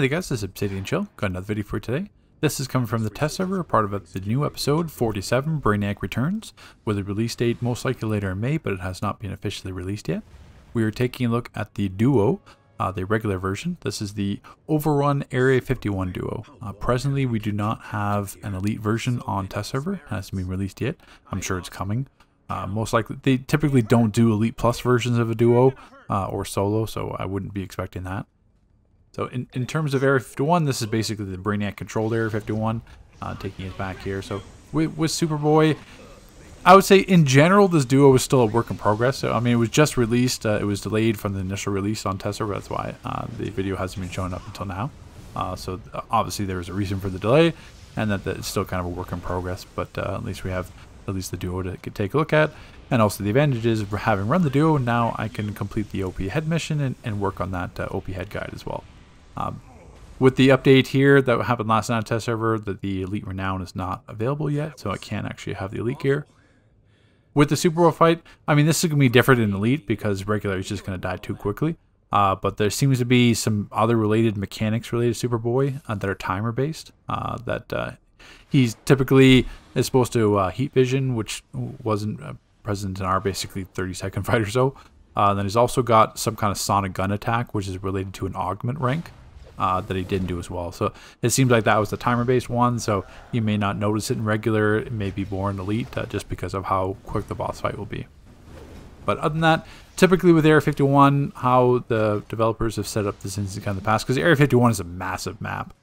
Hey there guys, this is Obsidian Chill. Got another video for today. This is coming from the test server, part of the new episode 47, Brainiac Returns, with a release date most likely later in May, but it has not been officially released yet. We are taking a look at the duo, the regular version. This is the overrun Area 51 duo. Presently, we do not have an elite version on test server. It hasn't been released yet. I'm sure it's coming. Most likely, they typically don't do elite plus versions of a duo or solo, so I wouldn't be expecting that. So in terms of Area 51, this is basically the Brainiac controlled Area 51, taking it back here. So with Superboy, I would say in general, this duo was still a work in progress. So, I mean, it was just released. It was delayed from the initial release on Tesla. That's why the video hasn't been showing up until now. So obviously there was a reason for the delay and that it's still kind of a work in progress, but at least we have at least the duo to take a look at. And also the advantage is having run the duo, now I can complete the OP head mission and work on that OP head guide as well. With the update here that happened last night on test server, that the elite renown is not available yet, so I can't actually have the elite gear. With the Superboy fight, I mean, this is going to be different in elite because regular is just going to die too quickly. But there seems to be some other related mechanics related to Superboy that are timer based. He's typically is supposed to heat vision, which wasn't present in our basically 30-second fight or so. Then he's also got some kind of sonic gun attack, which is related to an augment rank that he didn't do as well. So it seems like that was the timer-based one, so you may not notice it in regular. It may be more in elite just because of how quick the boss fight will be. But other than that, typically with Area 51, how the developers have set up this instance in the past, because Area 51 is a massive map.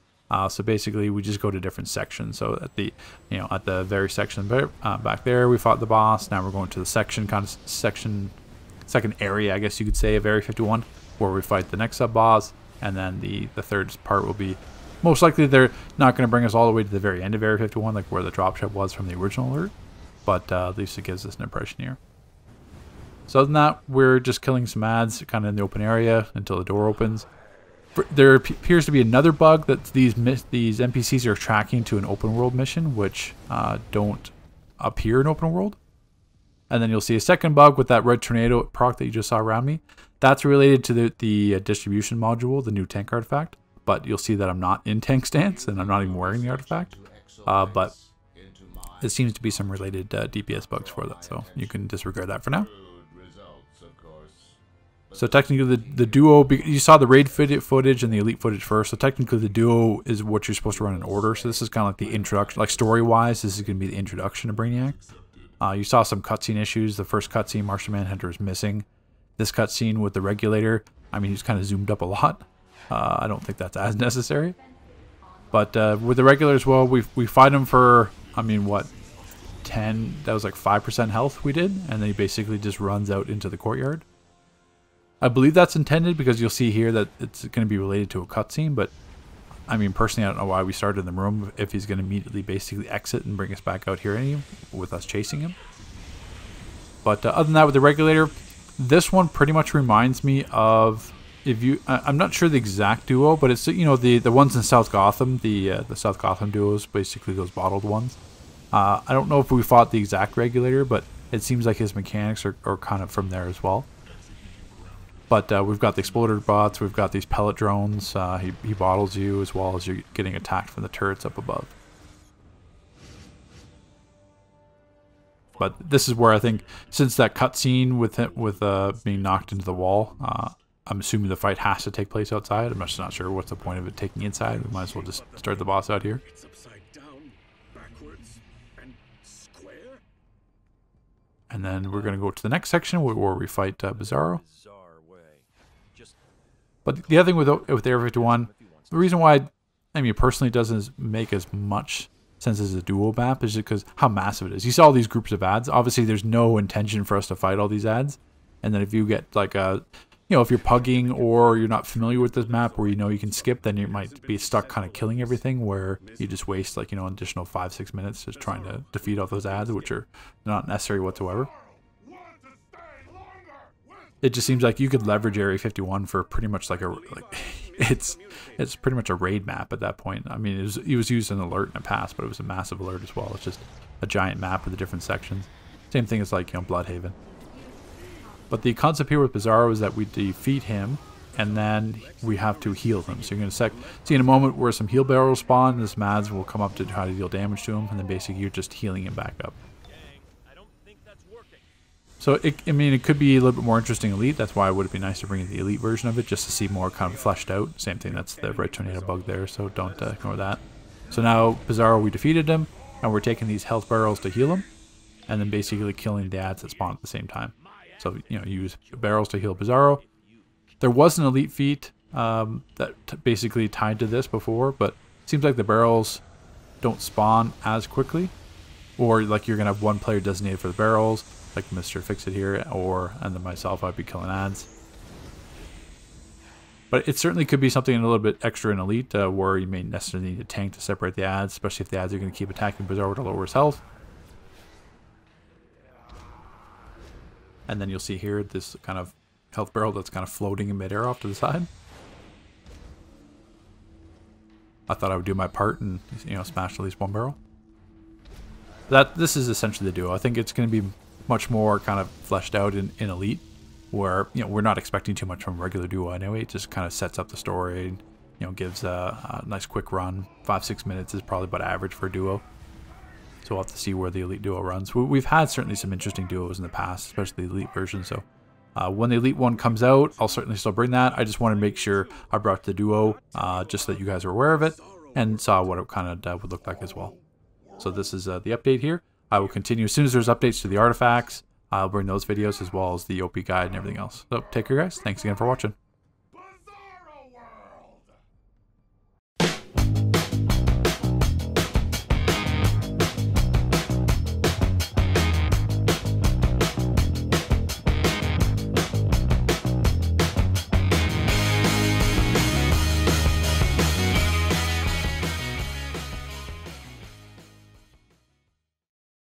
So basically, we just go to different sections. So at the, you know, at the very section back there, we fought the boss. Now we're going to the section kind of section. Second area, I guess you could say, of Area 51, where we fight the next sub-boss, and then the third part will be, most likely they're not going to bring us all the way to the very end of Area 51, like where the dropship was from the original alert, but at least it gives us an impression here. So other than that, we're just killing some ads kind of in the open area until the door opens. There appears to be another bug that these NPCs are tracking to an open world mission, which don't appear in open world. And then you'll see a second bug with that Red Tornado proc that you just saw around me. That's related to the distribution module, the new tank artifact. But you'll see that I'm not in tank stance, and I'm not even wearing the artifact. But it seems to be some related DPS bugs for that, so you can disregard that for now. So technically the duo, you saw the raid footage and the elite footage first, so technically the duo is what you're supposed to run in order. So this is kind of like the introduction, like story-wise, this is going to be the introduction to Brainiac. You saw some cutscene issues. The first cutscene, Martian Manhunter is missing. This cutscene with the Regulator, I mean, he's kind of zoomed up a lot. I don't think that's as necessary. But with the Regulator as well, we fight him for, I mean, what, 10? That was like 5% health we did, and then he basically just runs out into the courtyard. I believe that's intended because you'll see here that it's going to be related to a cutscene, but I mean, personally, I don't know why we started in the room if he's going to immediately basically exit and bring us back out here anyway, with us chasing him. But other than that, with the Regulator, this one pretty much reminds me of, if you, I'm not sure the exact duo, but it's, you know, the ones in South Gotham, the South Gotham duos, basically those bottled ones. I don't know if we fought the exact Regulator, but it seems like his mechanics are kind of from there as well. But we've got the Exploder Bots, we've got these Pellet Drones, he bottles you as well as you're getting attacked from the turrets up above. But this is where I think, since that cutscene with him, with being knocked into the wall, I'm assuming the fight has to take place outside. I'm just not sure what's the point of it taking inside. We might as well just start the boss out here. And then we're going to go to the next section where we fight Bizarro. But the other thing with Area 51, the reason why, I mean, personally, it doesn't make as much sense as a duo map is just because how massive it is. You saw all these groups of ads. Obviously, there's no intention for us to fight all these ads. And then if you get like a, you know, if you're pugging or you're not familiar with this map where you know you can skip, then you might be stuck kind of killing everything where you just waste like, you know, an additional 5-6 minutes just trying to defeat all those ads, which are not necessary whatsoever. It just seems like you could leverage Area 51 for pretty much like a, it's pretty much a raid map at that point. I mean, it was used in an alert in the past, but it was a massive alert as well. It's just a giant map with the different sections. Same thing as like, you know, Bloodhaven. But the concept here with Bizarro is that we defeat him and then we have to heal them. So you're going to see in a moment where some heal barrels spawn, and this Mads will come up to try to deal damage to him, and then basically you're just healing him back up. So, I mean, it could be a little bit more interesting Elite. That's why it would be nice to bring in the Elite version of it, just to see more kind of fleshed out. Same thing, that's the Red Tornado bug there, so don't ignore that. So now, Bizarro, we defeated him, and we're taking these health barrels to heal him, and then basically killing the ads that spawn at the same time. So, you know, you use barrels to heal Bizarro. There was an Elite feat that basically tied to this before, but it seems like the barrels don't spawn as quickly, or like you're going to have one player designated for the barrels, like Mr. Fix It here, or and then myself, I'd be killing ads. But it certainly could be something a little bit extra in Elite, where you may necessarily need a tank to separate the ads, especially if the ads are going to keep attacking Bizarro to lower his health. And then you'll see here this kind of health barrel that's kind of floating in midair off to the side. I thought I would do my part and, you know, smash at least one barrel. This is essentially the duo. I think it's going to be much more kind of fleshed out in Elite, where, you know, we're not expecting too much from a regular duo anyway. It just kind of sets up the story and, you know, gives a nice quick run. 5-6 minutes is probably about average for a duo. So we'll have to see where the Elite duo runs. We've had certainly some interesting duos in the past, especially the Elite version. So when the Elite one comes out, I'll certainly still bring that. I just want to make sure I brought the duo just so that you guys are aware of it and saw what it kind of would look like as well. So this is the update here. I will continue as soon as there's updates to the artifacts. I'll bring those videos as well as the OP guide and everything else. So take care, guys. Thanks again for watching.